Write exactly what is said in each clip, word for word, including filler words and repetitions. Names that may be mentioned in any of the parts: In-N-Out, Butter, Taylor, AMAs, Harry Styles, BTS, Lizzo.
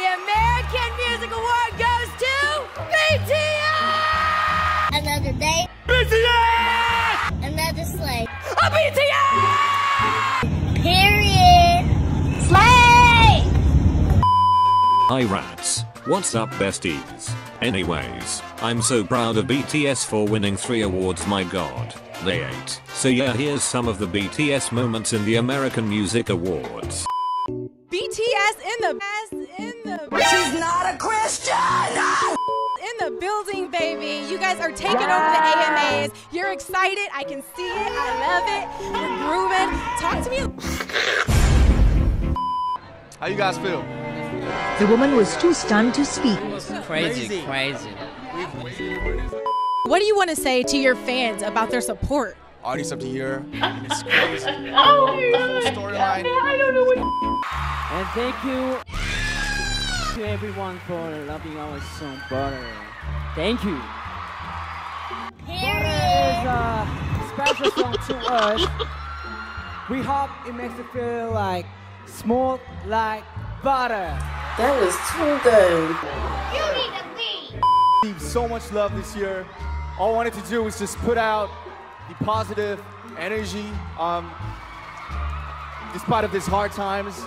the American Music Award goes to B T S! Another day. B T S! Another slay. A B T S! Period. Slay! Hi rats. What's up besties? Anyways, I'm so proud of B T S for winning three awards, my god. They ate. So yeah, here's some of the B T S moments in the American Music Awards. B T S in the ass in the She's not a Christian! No! In the building, baby. You guys are taking over the A M As. You're excited. I can see it. I love it. You're grooving. Talk to me. How you guys feel? The woman was too stunned to speak. It was crazy, crazy. What do you want to say to your fans about their support? Audience up to here, and it's crazy. Oh my god. The whole storyline. I don't know what. And thank you to everyone for loving our song Butter. Thank you. Butter is a special song to us. We hope it makes you feel like smooth like butter. That was too good. You need a beat. Received so much love this year. All I wanted to do was just put out the positive energy, um, despite of these hard times.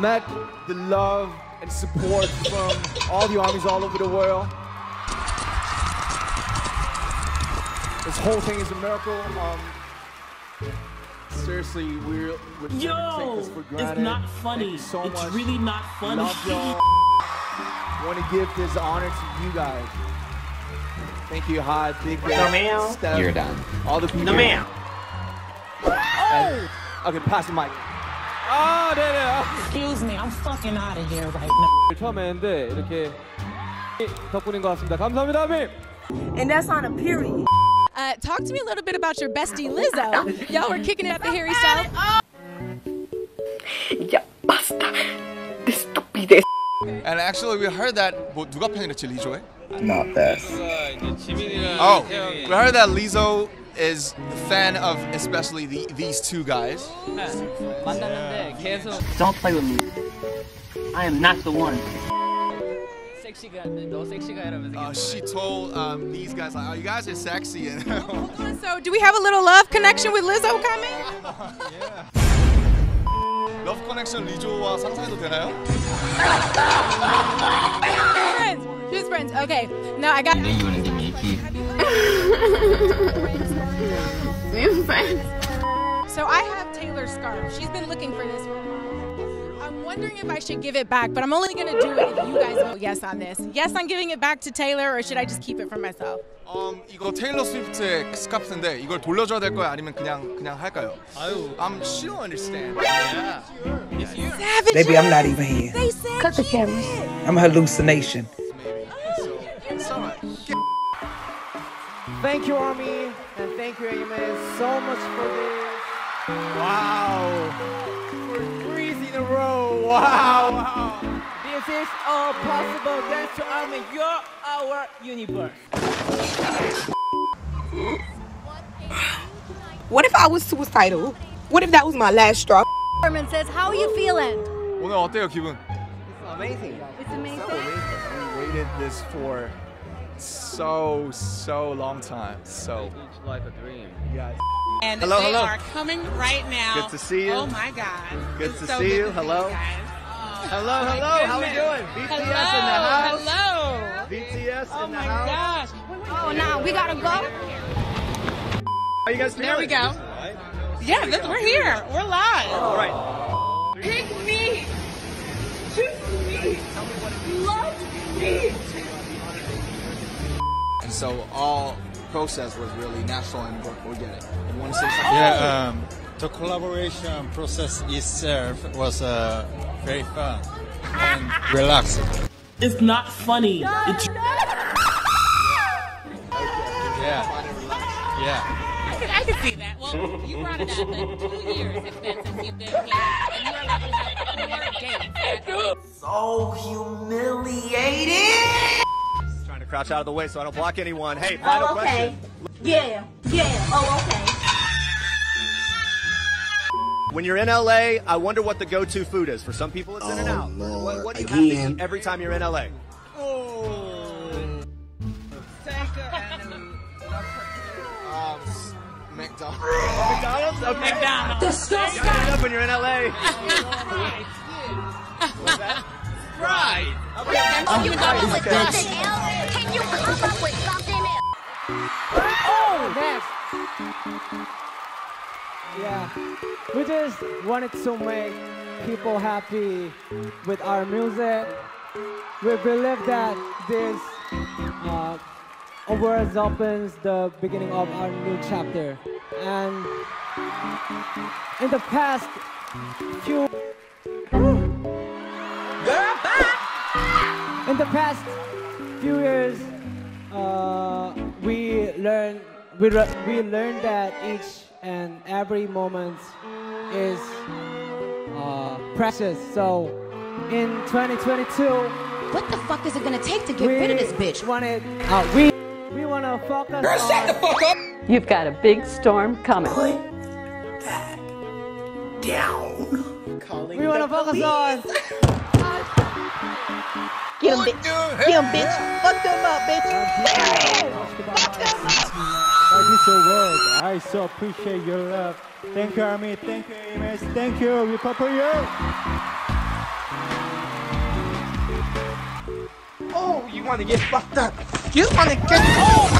Met the love and support from all the armies all over the world. This whole thing is a miracle. Um, seriously, we're, we're Yo, take this for granted. It's not funny. So it's much. Really not funny. I want to give this honor to you guys. Thank you, Hot, Big Red, Steph, you're done. All the people. No, ma'am. Oh! Okay, pass the mic. Oh, no, no. Excuse me, I'm fucking out of here right now. 처음 했는데 이렇게 덕분인 것 같습니다. 감사합니다, 님. And that's on a period. Uh, talk to me a little bit about your bestie, Lizzo. Y'all were kicking it at the Harry Styles. Oh. Yeah, basta. This stupid. And actually, we heard that. 뭐 누가 팬이랬지, 리조에? Not that. Oh, we heard that Lizzo is a fan of especially the, these two guys. Yeah. Don't play with me. I am not the one. Uh, she told um, these guys, like, oh, you guys are sexy. And hold on, so do we have a little love connection with Lizzo coming? Yeah. Love connection Lizzo와 상상해도 되나요? Who's friends? Okay, no, I got. Then you wanna give me a key. We're friends. So I have Taylor's scarf. She's been looking for this for a while. I'm wondering if I should give it back, but I'm only gonna do it if you guys vote yes on this. Yes, I'm giving it back to Taylor, or should I just keep it for myself? Um, 이거 테일러 스위프트의 스카프인데 이걸 돌려줘야 될 거야, 아니면 그냥 그냥 할까요? I'm she don't understand. Yeah. Savage. Baby, I'm not even here. They said cut the camera. I'm a hallucination. Thank you, Army, and thank you, A M As, so much for this. Wow. For threes in a row. Wow. Wow. This is all possible thanks to Army. You're our universe. What if I was suicidal? What if that was my last straw? Herman says, how are you feeling? 오늘 어때요, 기분? It's amazing. It's amazing. So amazing. We waited this for so so long time. So each life a dream. Yeah. And hello, they hello. Are coming right now. Good to see you. Oh my god. Good it's to so see good you. To hello. You oh, hello. Oh hello. Goodness. How are you doing? B T S hello, in the house. Hello. B T S oh in the house. Oh my gosh. Oh now we gotta go. Are you guys there? We go. Right. Yeah, this, we we're go. Here. We're live. Oh. All right. Pick me. Choose me. Love me. And so all process was really natural and organic. You want to say something? Yeah, um, the collaboration process itself was uh, very fun and relaxing. It's not funny. No, it's no. Yeah, yeah. I can, I can see that. Well, you brought it up like two years if that's since you've been here, and you're looking at more games. So humiliating. Crouch out of the way so I don't block anyone. Hey, final oh, okay. question. Yeah, yeah, oh, okay. When you're in L A, I wonder what the go-to food is. For some people, it's oh, In-N-Out. What, what do you Again. have to eat every time you're in L A? Oh, um, McDonald's. McDonald's? Okay. McDonald's. Disgusting. You end up when you're in L A. What's that? Right. Okay. Can you come up with something else? Can you come up with something else? Oh, that's... Yeah, we just wanted to make people happy with our music. We believe that this uh, awards opens the beginning of our new chapter. And in the past few... In the past few years, uh, we learned we, re we learned that each... and every moment is uh, precious. So in twenty twenty-two, what the fuck is it gonna take to get rid of this bitch? Wanted, uh, we we wanna focus. Girl, on shut the fuck up! You've got a big storm coming. Put that down. Calling we wanna focus police. on. Get him, bitch! Get him, bitch! Fuck them up, bitch! Fuck them up! Thank you so much. I so appreciate your love. Thank you, Army. Thank you, A M As. Thank you. We pop for you. Oh, you want to get fucked up. You want to get... Oh!